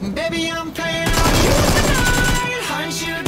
Baby, I'm playing on you tonight.